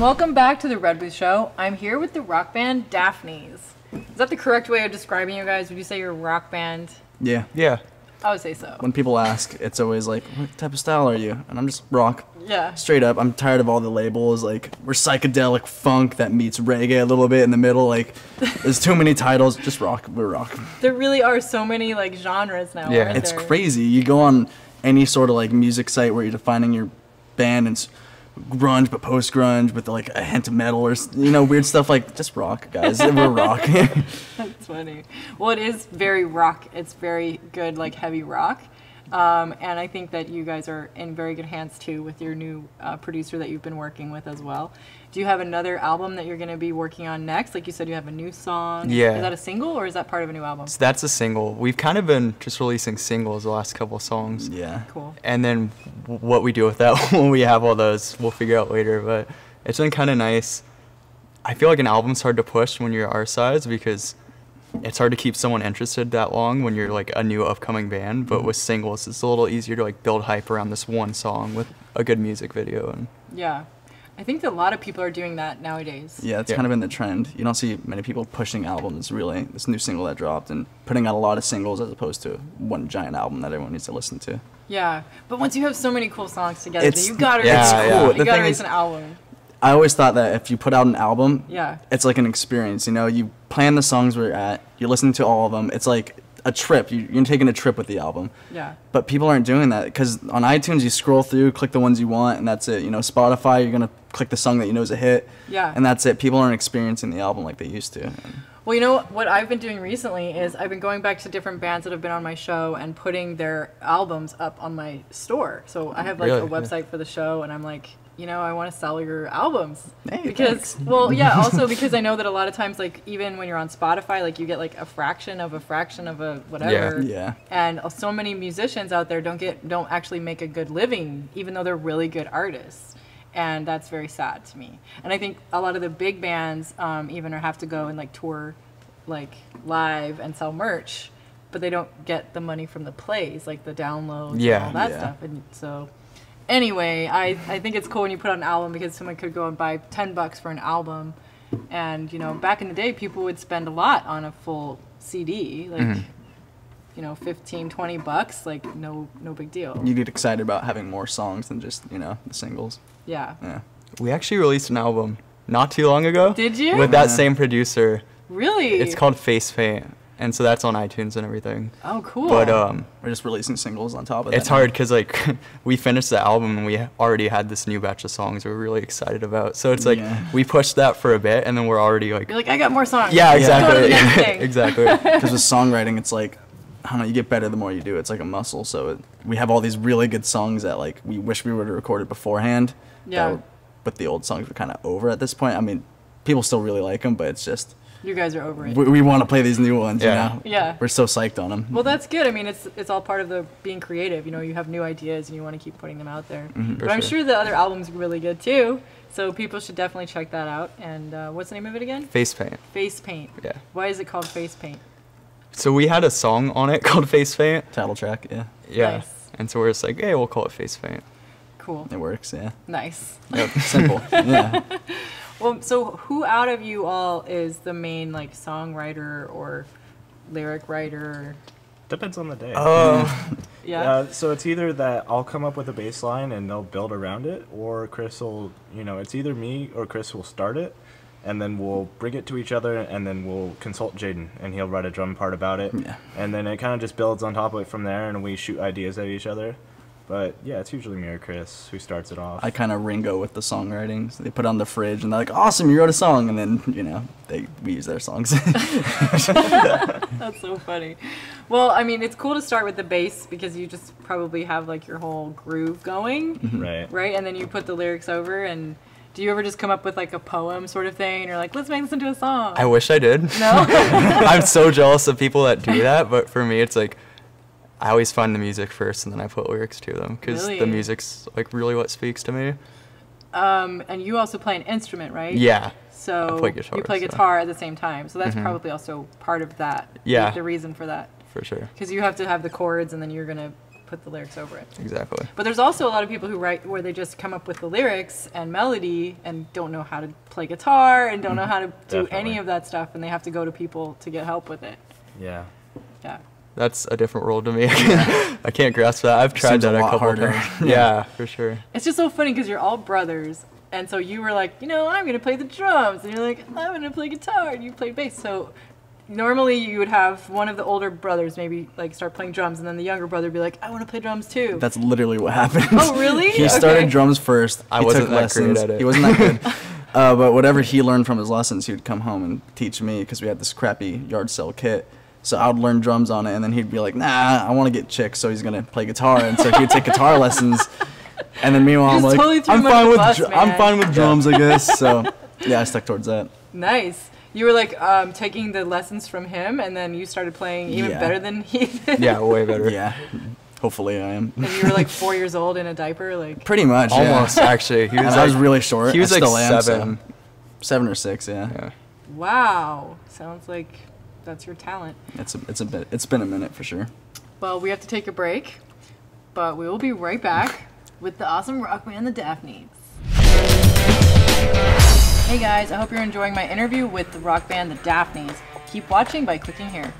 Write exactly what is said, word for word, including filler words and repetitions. Welcome back to the Red Booth Show. I'm here with the rock band Dafneys. Is that the correct way of describing you guys? Would you say you're a rock band? Yeah. Yeah. I would say so. When people ask, it's always like, what type of style are you? And I'm just rock. Yeah. Straight up. I'm tired of all the labels. Like, we're psychedelic funk that meets reggae a little bit in the middle. Like, there's too many titles. Just rock. We're rock. There really are so many, like, genres now. Yeah. It's there? Crazy. You go on any sort of, like, music site where you're defining your band and grunge, but post-grunge with, like, a hint of metal or, you know, weird stuff. Like, just rock, guys. We're rock. That's funny. Well, it is very rock. It's very good, like, heavy rock. Um, and I think that you guys are in very good hands, too, with your new uh, producer that you've been working with as well. Do you have another album that you're going to be working on next? Like you said, you have a new song. Yeah. Is that a single, or is that part of a new album? So that's a single. We've kind of been just releasing singles the last couple of songs. Yeah. Cool. And then what we do with that when we have all those, we'll figure out later. But it's been kind of nice. I feel like an album's hard to push when you're our size, because it's hard to keep someone interested that long when you're like a new upcoming band, but mm-hmm. with singles it's a little easier to like build hype around this one song with a good music video. And yeah, I think that a lot of people are doing that nowadays. Yeah, it's yeah. kind of been the trend. You don't see many people pushing albums, really. This new single that dropped and putting out a lot of singles as opposed to one giant album that everyone needs to listen to. Yeah, but once you have so many cool songs together, it's, you gotta yeah, it's cool. yeah. you the gotta release an album. I always thought that if you put out an album, yeah. it's like an experience, you know? You plan the songs where you're at, you're listening to all of them, it's like a trip, you, you're taking a trip with the album. Yeah. But people aren't doing that, because on iTunes you scroll through, click the ones you want, and that's it. You know, Spotify, you're gonna click the song that you know is a hit, yeah. and that's it. People aren't experiencing the album like they used to. Well, you know, what I've been doing recently is I've been going back to different bands that have been on my show and putting their albums up on my store. So I have like really? a website yeah. for the show, and I'm like, you know, I want to sell your albums. Hey, because, thanks. Well, yeah, also because I know that a lot of times, like, even when you're on Spotify, like, you get, like, a fraction of a fraction of a whatever. Yeah, yeah. And so many musicians out there don't get, don't actually make a good living, even though they're really good artists. And that's very sad to me. And I think a lot of the big bands um, even have to go and, like, tour, like, live and sell merch, but they don't get the money from the plays, like, the downloads yeah, and all that yeah. stuff. And so... Anyway, I, I think it's cool when you put out an album, because someone could go and buy ten bucks for an album. And, you know, back in the day, people would spend a lot on a full C D, like, mm-hmm. you know, fifteen, twenty bucks, like, no no big deal. You get excited about having more songs than just, you know, the singles. Yeah. Yeah. We actually released an album not too long ago. Did you? With that yeah. same producer. Really? It's called Face Paint. And so that's on iTunes and everything. Oh, cool. But um, we're just releasing singles on top of that. It's hard because, like, we finished the album and we already had this new batch of songs we were really excited about. So it's like yeah. we pushed that for a bit, and then we're already like... You're like, I got more songs. Yeah, exactly. Yeah. Exactly. Because with songwriting, it's like, I don't know, you get better the more you do. It's like a muscle. So it, we have all these really good songs that, like, we wish we would have recorded beforehand. Yeah. That, but the old songs were kind of over at this point. I mean, people still really like them, but it's just... You guys are over it. We, we want to play these new ones, yeah. you know? Yeah. We're so psyched on them. Well, that's good. I mean, it's it's all part of the being creative. You know, you have new ideas and you want to keep putting them out there. Mm-hmm, but I'm sure. sure the other album's really good, too. So people should definitely check that out. And uh, what's the name of it again? Face Paint. Face Paint. Yeah. Why is it called Face Paint? So we had a song on it called Face Paint. Title track, yeah. Yeah. Nice. And so we're just like, hey, we'll call it Face Paint. Cool. It works, yeah. Nice. Yep. Simple. Yeah. Well, so who out of you all is the main, like, songwriter or lyric writer? Depends on the day. Oh. Yeah. Uh, so it's either that I'll come up with a bass line and they'll build around it, or Chris will, you know, it's either me or Chris will start it, and then we'll bring it to each other, and then we'll consult Jaden, and he'll write a drum part about it. Yeah. And then it kind of just builds on top of it from there, and we shoot ideas at each other. But yeah, it's usually me or Chris who starts it off. I kind of Ringo with the songwriting. So they put on the fridge and they're like, awesome, you wrote a song. And then, you know, they we use their songs. That's so funny. Well, I mean, it's cool to start with the bass because you just probably have like your whole groove going. Mm-hmm. Right. Right. And then you put the lyrics over. And do you ever just come up with like a poem sort of thing? You're like, let's make this into a song. I wish I did. No? I'm so jealous of people that do that. But for me, it's like, I always find the music first, and then I put lyrics to them, because really? the music's like really what speaks to me. Um, and you also play an instrument, right? Yeah. So I play guitar, you play guitar so. at the same time, so that's mm-hmm. probably also part of that. Yeah. Like, the reason for that. For sure. Because you have to have the chords, and then you're gonna put the lyrics over it. Exactly. But there's also a lot of people who write where they just come up with the lyrics and melody and don't know how to play guitar and don't mm-hmm. know how to do Definitely. any of that stuff, and they have to go to people to get help with it. Yeah. Yeah. That's a different world to me. I can't grasp that. I've tried Seems that a, a couple harder. times. Yeah, for sure. It's just so funny because you're all brothers. And so you were like, you know, I'm going to play the drums. And you're like, I'm going to play guitar. And you played bass. So normally you would have one of the older brothers maybe like start playing drums. And then the younger brother would be like, I want to play drums too. That's literally what happened. Oh, really? He okay. started drums first. I he wasn't took that lessons. Great at it. He wasn't that good. uh, but whatever he learned from his lessons, he would come home and teach me because we had this crappy yard sale kit. So I would learn drums on it. And then he'd be like, nah, I want to get chicks. So he's going to play guitar. And so he would take guitar lessons. And then meanwhile, I'm like, totally I'm, fine with bus, dr- I'm fine with drums, I guess. So, yeah, I stuck towards that. Nice. You were, like, um, taking the lessons from him, and then you started playing even yeah. better than he did. Yeah, way better. Yeah. Hopefully I am. And you were, like, four years old in a diaper? like Pretty much, yeah. Almost, actually. He was like, I was really short. He was, I still like, am, seven. So. Seven or six, yeah. yeah. Wow. Sounds like that's your talent. It's a, it's a bit, it's been a minute for sure. Well, we have to take a break, but we will be right back. With the awesome rock band, The Dafneys. Hey guys, I hope you're enjoying my interview with the rock band, The Dafneys. Keep watching by clicking here.